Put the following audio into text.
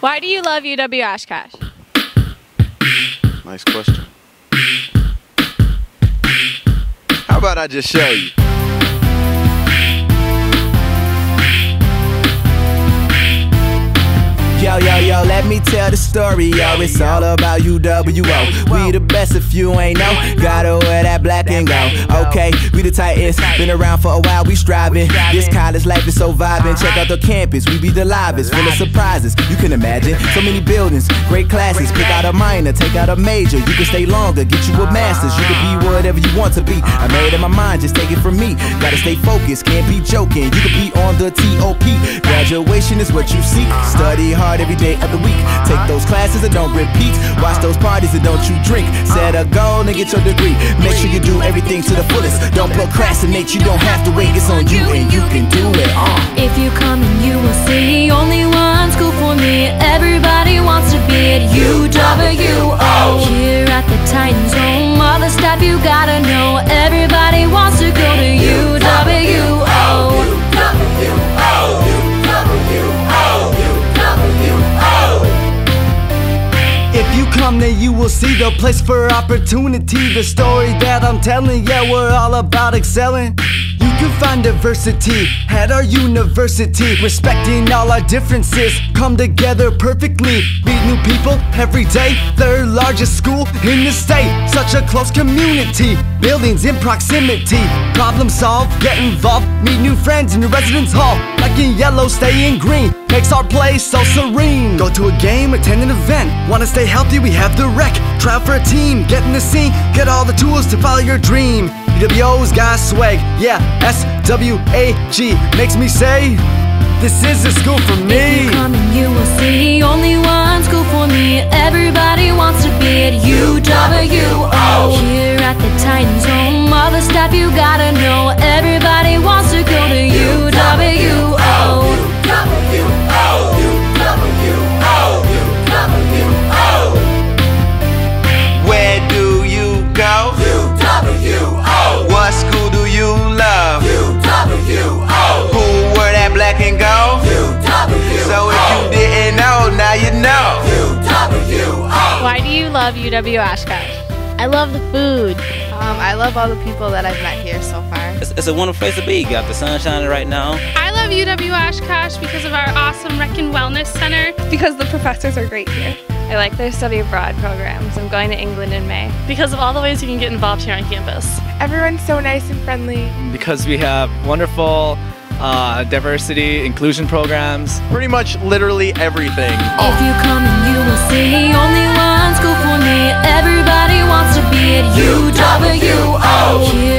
Why do you love UW Oshkosh? Nice question. How about I just show you? Yo, yo, yo, let me tell the story, yo. It's all about UWO. We the best if you ain't know. Gotta wear that black and gold. Okay, we the tightest. Been around for a while, we striving. This college life is so vibing. Check out the campus, we be the livest. Full of surprises, you can imagine. So many buildings, great classes. Pick out a minor, take out a major. You can stay longer, get you a master's. You can be whatever you want to be. I made up my mind, just take it from me. Gotta stay focused, can't be joking. You can be on the TOP. Graduation is what you seek. Study hard every day of the week. Take those classes and don't repeat. Watch those parties and don't you drink. Set a goal and get your degree. Make sure you do everything to the fullest. Don't procrastinate, you don't have to wait. It's on you and you can do it all. If you come and you will see, only one school for me. Everybody wants to be at UWO. Here at the Titan Dome, all the stuff you gotta know. Everybody wants to go to UWO. You will see the place for opportunity. The story that I'm telling, yeah, we're all about excelling. You can find diversity at our university. Respecting all our differences, come together perfectly. Meet new people every day. Third largest school in the state. Such a close community. Buildings in proximity. Problem solved, get involved. Meet new friends in the residence hall. Like in yellow, stay in green. Makes our place so serene. Go to a game, attend an event. Wanna stay healthy, we have the rec. Try out for a team, get in the scene. Get all the tools to follow your dream. UWO's got swag, yeah, S-W-A-G. Makes me say, this is a school for me. If you come and you will see, only one school for me. Everybody wants to be at UWO. Here at the Titan Dome, all the stuff you gotta know. Everybody wants to go to UWO. Why do you love UW Oshkosh? I love the food. I love all the people that I've met here so far. It's a wonderful place to be. You got the sun shining right now. I love UW Oshkosh because of our awesome Rec and Wellness Center. Because the professors are great here. I like their study abroad programs. I'm going to England in May. Because of all the ways you can get involved here on campus. Everyone's so nice and friendly. Because we have wonderful diversity, inclusion programs. Pretty much literally everything. If you come and you will see, only one school for me. Everybody wants to be at UWO.